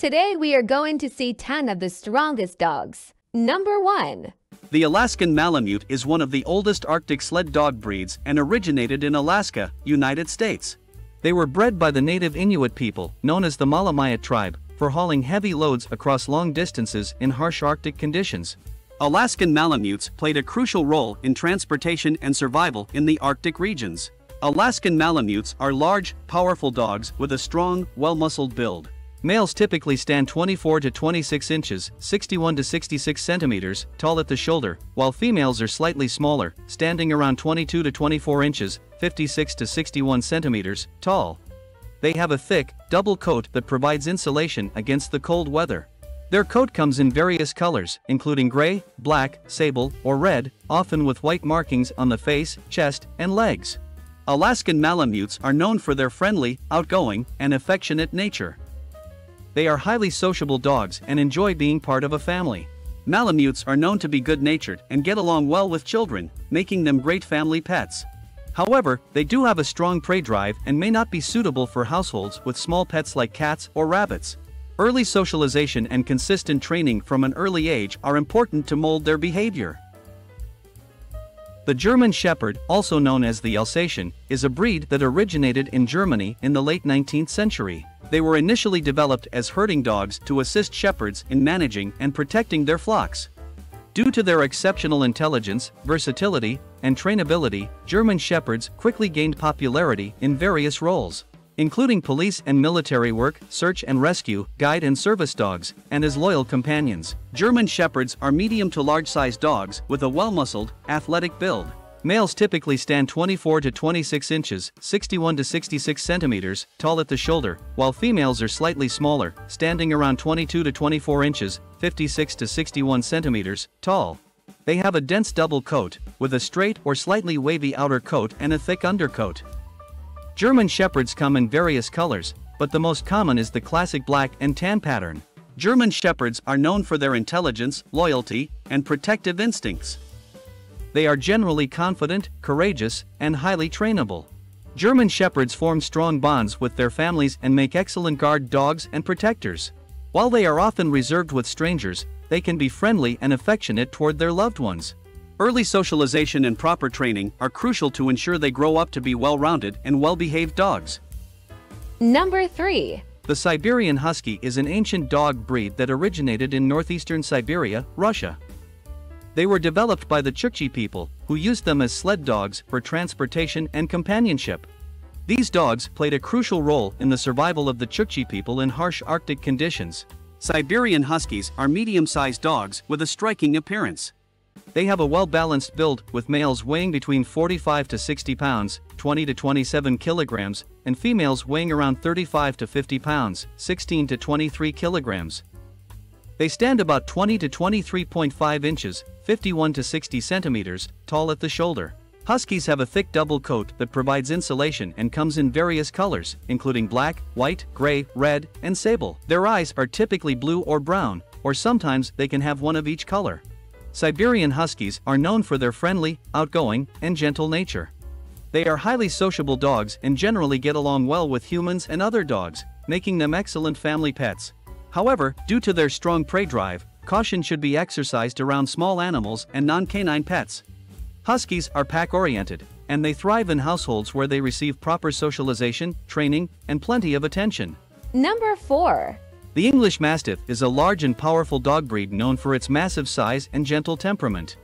Today we are going to see 10 of the strongest dogs. Number 1. The Alaskan Malamute is one of the oldest Arctic sled dog breeds and originated in Alaska, United States. They were bred by the native Inuit people, known as the Malamiut tribe, for hauling heavy loads across long distances in harsh Arctic conditions. Alaskan Malamutes played a crucial role in transportation and survival in the Arctic regions. Alaskan Malamutes are large, powerful dogs with a strong, well-muscled build. Males typically stand 24 to 26 inches, 61 to 66 centimeters, tall at the shoulder, while females are slightly smaller, standing around 22 to 24 inches, 56 to 61 centimeters, tall. They have a thick, double coat that provides insulation against the cold weather. Their coat comes in various colors, including gray, black, sable, or red, often with white markings on the face, chest, and legs. Alaskan Malamutes are known for their friendly, outgoing, and affectionate nature. They are highly sociable dogs and enjoy being part of a family. Malamutes are known to be good-natured and get along well with children, making them great family pets. However, they do have a strong prey drive and may not be suitable for households with small pets like cats or rabbits. Early socialization and consistent training from an early age are important to mold their behavior. The German Shepherd, also known as the Alsatian, is a breed that originated in Germany in the late 19th century. They were initially developed as herding dogs to assist shepherds in managing and protecting their flocks. Due to their exceptional intelligence, versatility, and trainability, German Shepherds quickly gained popularity in various roles, including police and military work, search and rescue, guide and service dogs, and as loyal companions. German Shepherds are medium to large-sized dogs with a well-muscled, athletic build. Males typically stand 24 to 26 inches, 61 to 66 centimeters, tall at the shoulder, while females are slightly smaller, standing around 22 to 24 inches, 56 to 61 centimeters, tall. They have a dense double coat, with a straight or slightly wavy outer coat and a thick undercoat. German Shepherds come in various colors, but the most common is the classic black and tan pattern. German Shepherds are known for their intelligence, loyalty, and protective instincts. They are generally confident, courageous, and highly trainable. German Shepherds form strong bonds with their families and make excellent guard dogs and protectors. While they are often reserved with strangers, they can be friendly and affectionate toward their loved ones. Early socialization and proper training are crucial to ensure they grow up to be well-rounded and well-behaved dogs. Number 3. The Siberian Husky is an ancient dog breed that originated in northeastern Siberia, Russia. They were developed by the Chukchi people, who used them as sled dogs for transportation and companionship. These dogs played a crucial role in the survival of the Chukchi people in harsh Arctic conditions. Siberian Huskies are medium-sized dogs with a striking appearance. They have a well-balanced build, with males weighing between 45 to 60 pounds, 20 to 27 kilograms, and females weighing around 35 to 50 pounds, 16 to 23 kilograms. They stand about 20 to 23.5 inches, 51 to 60 centimeters, tall at the shoulder. Huskies have a thick double coat that provides insulation and comes in various colors, including black, white, gray, red, and sable. Their eyes are typically blue or brown, or sometimes they can have one of each color. Siberian Huskies are known for their friendly, outgoing, and gentle nature. They are highly sociable dogs and generally get along well with humans and other dogs, making them excellent family pets. However, due to their strong prey drive, caution should be exercised around small animals and non-canine pets. Huskies are pack-oriented, and they thrive in households where they receive proper socialization, training, and plenty of attention. Number 4. The English Mastiff is a large and powerful dog breed known for its massive size and gentle temperament.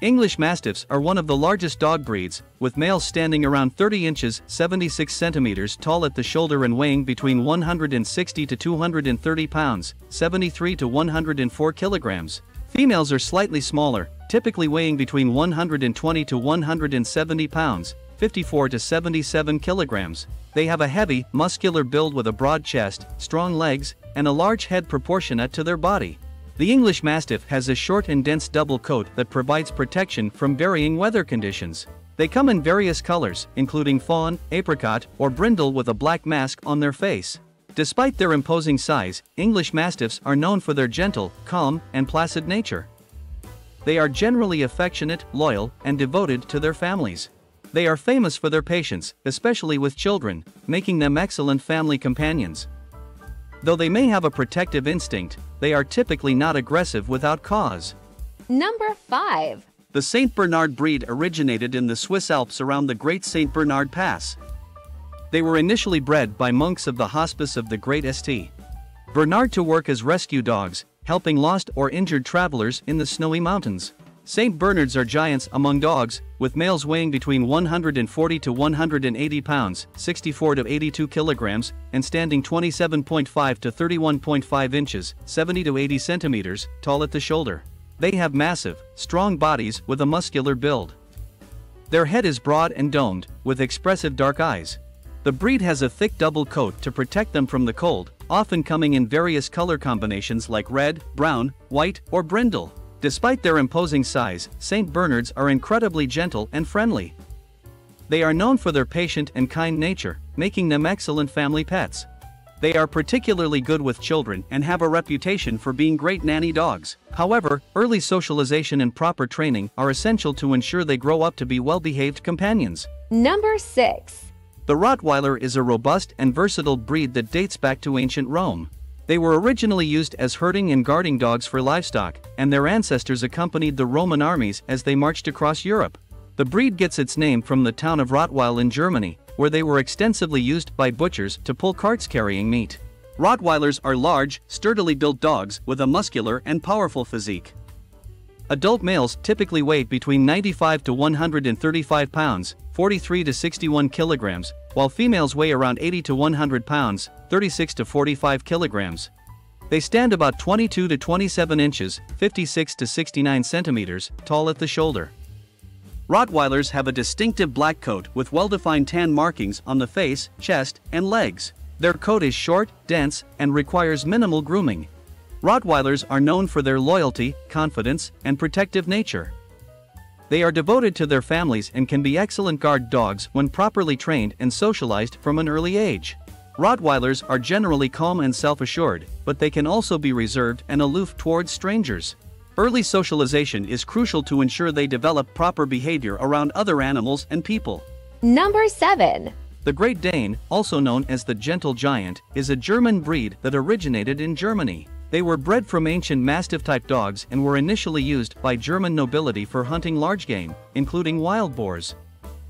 English Mastiffs are one of the largest dog breeds, with males standing around 30 inches, 76 centimeters tall at the shoulder and weighing between 160 to 230 pounds, 73 to 104 kilograms. Females are slightly smaller, typically weighing between 120 to 170 pounds, 54 to 77 kilograms. They have a heavy, muscular build with a broad chest, strong legs, and a large head proportionate to their body. The English Mastiff has a short and dense double coat that provides protection from varying weather conditions. They come in various colors, including fawn, apricot, or brindle with a black mask on their face. Despite their imposing size, English Mastiffs are known for their gentle, calm, and placid nature. They are generally affectionate, loyal, and devoted to their families. They are famous for their patience, especially with children, making them excellent family companions. Though they may have a protective instinct, they are typically not aggressive without cause. Number 5. The Saint Bernard breed originated in the Swiss Alps around the Great Saint Bernard Pass. They were initially bred by monks of the Hospice of the Great St. Bernard to work as rescue dogs, helping lost or injured travelers in the snowy mountains. Saint Bernards are giants among dogs, with males weighing between 140 to 180 pounds, 64 to 82 kilograms, and standing 27.5 to 31.5 inches, 70 to 80 centimeters, tall at the shoulder. They have massive, strong bodies with a muscular build. Their head is broad and domed, with expressive dark eyes. The breed has a thick double coat to protect them from the cold, often coming in various color combinations like red, brown, white, or brindle. Despite their imposing size, Saint Bernards are incredibly gentle and friendly. They are known for their patient and kind nature, making them excellent family pets. They are particularly good with children and have a reputation for being great nanny dogs. However, early socialization and proper training are essential to ensure they grow up to be well-behaved companions. Number 6. The Rottweiler is a robust and versatile breed that dates back to ancient Rome. They were originally used as herding and guarding dogs for livestock, and their ancestors accompanied the Roman armies as they marched across Europe. The breed gets its name from the town of Rottweil in Germany, where they were extensively used by butchers to pull carts carrying meat. Rottweilers are large, sturdily built dogs with a muscular and powerful physique. Adult males typically weigh between 95 to 135 pounds, 43 to 61 kilograms, while females weigh around 80 to 100 pounds, 36 to 45 kilograms. They stand about 22 to 27 inches, 56 to 69 centimeters, tall at the shoulder. Rottweilers have a distinctive black coat with well-defined tan markings on the face, chest, and legs. Their coat is short, dense, and requires minimal grooming. Rottweilers are known for their loyalty, confidence, and protective nature. They are devoted to their families and can be excellent guard dogs when properly trained and socialized from an early age. Rottweilers are generally calm and self-assured, but they can also be reserved and aloof towards strangers. Early socialization is crucial to ensure they develop proper behavior around other animals and people. Number 7. The Great Dane, also known as the Gentle Giant, is a German breed that originated in Germany. They were bred from ancient Mastiff-type dogs and were initially used by German nobility for hunting large game, including wild boars.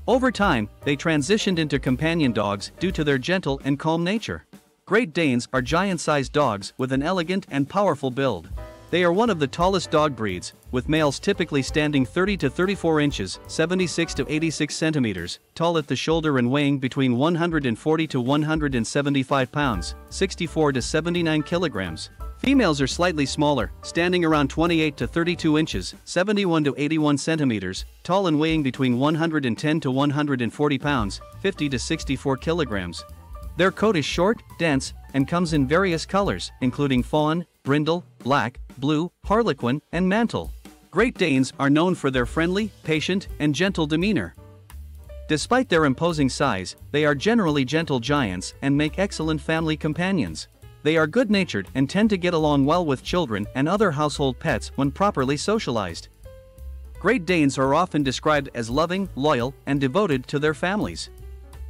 Over time, they transitioned into companion dogs due to their gentle and calm nature. Great Danes are giant-sized dogs with an elegant and powerful build. They are one of the tallest dog breeds, with males typically standing 30 to 34 inches, 76 to 86 centimeters, tall at the shoulder and weighing between 140 to 175 pounds, 64 to 79 kilograms. Females are slightly smaller, standing around 28 to 32 inches, 71 to 81 centimeters, tall and weighing between 110 to 140 pounds, 50 to 64 kilograms. Their coat is short, dense, and comes in various colors, including fawn, brindle, black, blue, harlequin, and mantle. Great Danes are known for their friendly, patient, and gentle demeanor. Despite their imposing size, they are generally gentle giants and make excellent family companions. They are good-natured and tend to get along well with children and other household pets when properly socialized. Great Danes are often described as loving, loyal, and devoted to their families.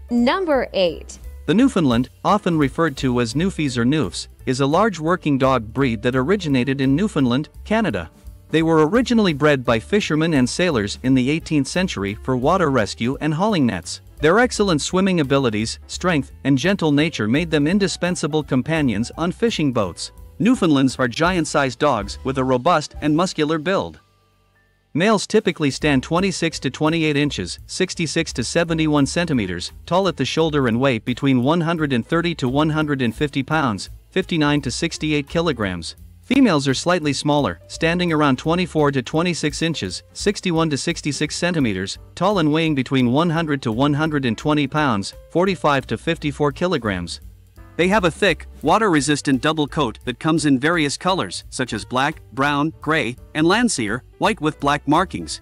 Number 8. The Newfoundland, often referred to as Newfies or Newfs, is a large working dog breed that originated in Newfoundland, Canada. They were originally bred by fishermen and sailors in the 18th century for water rescue and hauling nets. Their excellent swimming abilities, strength, and gentle nature made them indispensable companions on fishing boats. Newfoundlands are giant-sized dogs with a robust and muscular build. Males typically stand 26 to 28 inches, 66 to 71 centimeters, tall at the shoulder and weigh between 130 to 150 pounds, 59 to 68 kilograms. Females are slightly smaller, standing around 24 to 26 inches, 61 to 66 centimeters, tall and weighing between 100 to 120 pounds, 45 to 54 kilograms. They have a thick, water-resistant double coat that comes in various colors, such as black, brown, gray, and Landseer, white with black markings.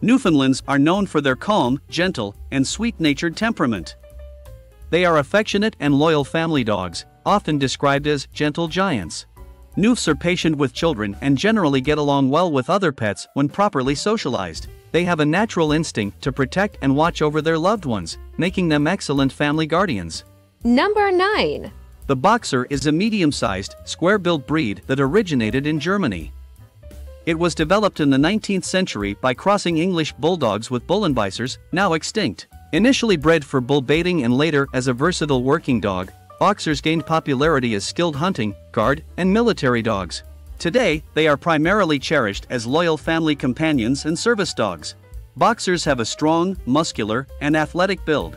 Newfoundlands are known for their calm, gentle, and sweet-natured temperament. They are affectionate and loyal family dogs, often described as gentle giants. Newfs are patient with children and generally get along well with other pets when properly socialized. They have a natural instinct to protect and watch over their loved ones, making them excellent family guardians. Number 9. The Boxer is a medium-sized, square-billed breed that originated in Germany. It was developed in the 19th century by crossing English bulldogs with Bullenbeißers, now extinct. Initially bred for bull baiting and later as a versatile working dog, Boxers gained popularity as skilled hunting, guard, and military dogs. Today, they are primarily cherished as loyal family companions and service dogs. Boxers have a strong, muscular, and athletic build.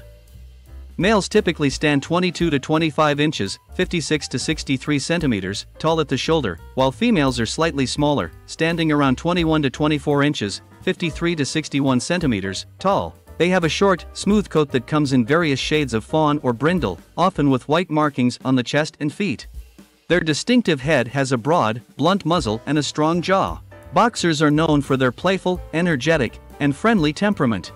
Males typically stand 22 to 25 inches, 56 to 63 centimeters, tall at the shoulder, while females are slightly smaller, standing around 21 to 24 inches, 53 to 61 centimeters, tall. They have a short, smooth coat that comes in various shades of fawn or brindle, often with white markings on the chest and feet. Their distinctive head has a broad, blunt muzzle and a strong jaw. Boxers are known for their playful, energetic, and friendly temperament.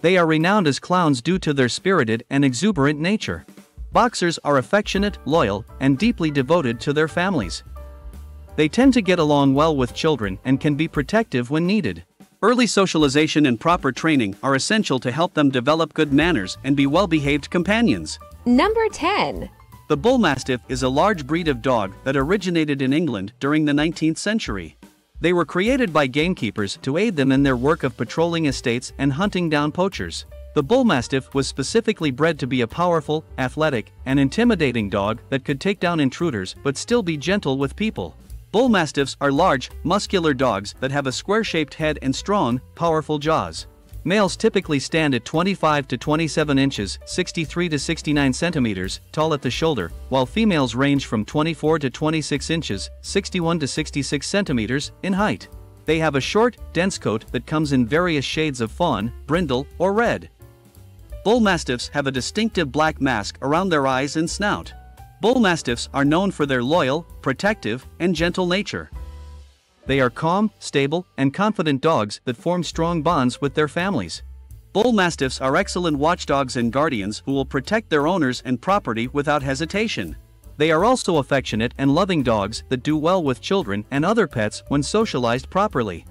They are renowned as clowns due to their spirited and exuberant nature. Boxers are affectionate, loyal, and deeply devoted to their families. They tend to get along well with children and can be protective when needed. Early socialization and proper training are essential to help them develop good manners and be well-behaved companions. Number 10. The Bullmastiff is a large breed of dog that originated in England during the 19th century. They were created by gamekeepers to aid them in their work of patrolling estates and hunting down poachers. The Bullmastiff was specifically bred to be a powerful, athletic, and intimidating dog that could take down intruders but still be gentle with people. Bullmastiffs are large, muscular dogs that have a square-shaped head and strong, powerful jaws. Males typically stand at 25 to 27 inches, 63 to 69 centimeters, tall at the shoulder, while females range from 24 to 26 inches, 61 to 66 centimeters, in height. They have a short, dense coat that comes in various shades of fawn, brindle, or red. Bullmastiffs have a distinctive black mask around their eyes and snout. Bullmastiffs are known for their loyal, protective, and gentle nature. They are calm, stable, and confident dogs that form strong bonds with their families. Bullmastiffs are excellent watchdogs and guardians who will protect their owners and property without hesitation. They are also affectionate and loving dogs that do well with children and other pets when socialized properly.